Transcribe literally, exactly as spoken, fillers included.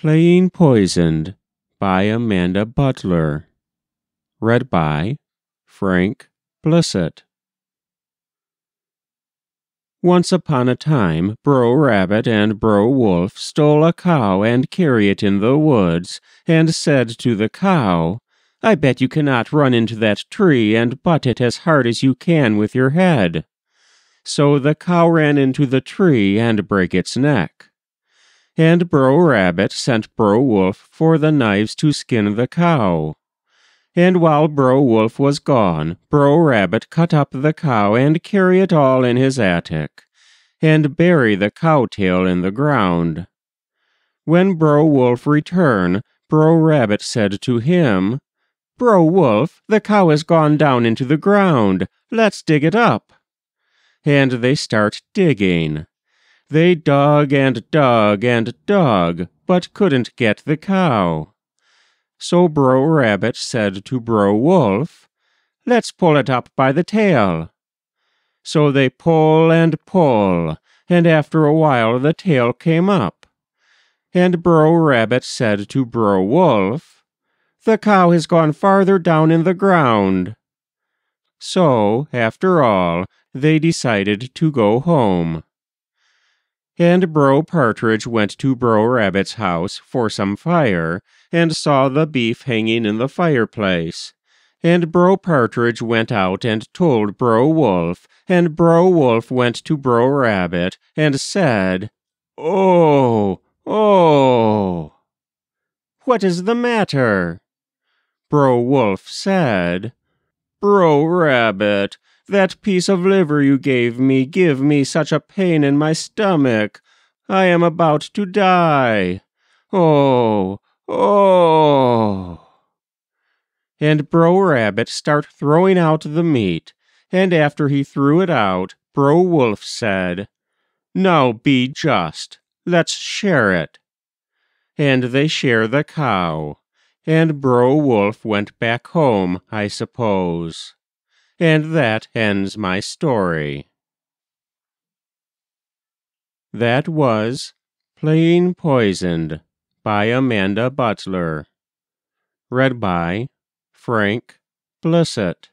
Playing Poisoned by Amanda Butler. Read by Frank Blissett. Once upon a time, Brother Rabbit and Brother Wolf stole a cow and carry it in the woods, and said to the cow, "I bet you cannot run into that tree and butt it as hard as you can with your head." So the cow ran into the tree and broke its neck. And Brother Rabbit sent Brother Wolf for the knives to skin the cow. And while Brother Wolf was gone, Brother Rabbit cut up the cow and carry it all in his attic, and bury the cow-tail in the ground. When Brother Wolf returned, Brother Rabbit said to him, "Brother Wolf, the cow has gone down into the ground. Let's dig it up." And they start digging. They dug and dug and dug, but couldn't get the cow. So Brother Rabbit said to Brother Wolf, "Let's pull it up by the tail." So they pull and pull, and after a while the tail came up. And Brother Rabbit said to Brother Wolf, "The cow has gone farther down in the ground." So, after all, they decided to go home. And Brother Partridge went to Brother Rabbit's house for some fire, and saw the beef hanging in the fireplace. And Brother Partridge went out and told Brother Wolf, and Brother Wolf went to Brother Rabbit and said, "Oh, oh! What is the matter?" Brother Wolf said, "Brother Rabbit, that piece of liver you gave me give me such a pain in my stomach. I am about to die. Oh, oh!" And Brother Rabbit start throwing out the meat, and after he threw it out, Brother Wolf said, "Now be just. Let's share it." And they share the cow, and Brother Wolf went back home, I suppose. And that ends my story. That was Playing Poisoned by Amanda Butler. Read by Frank Blissett.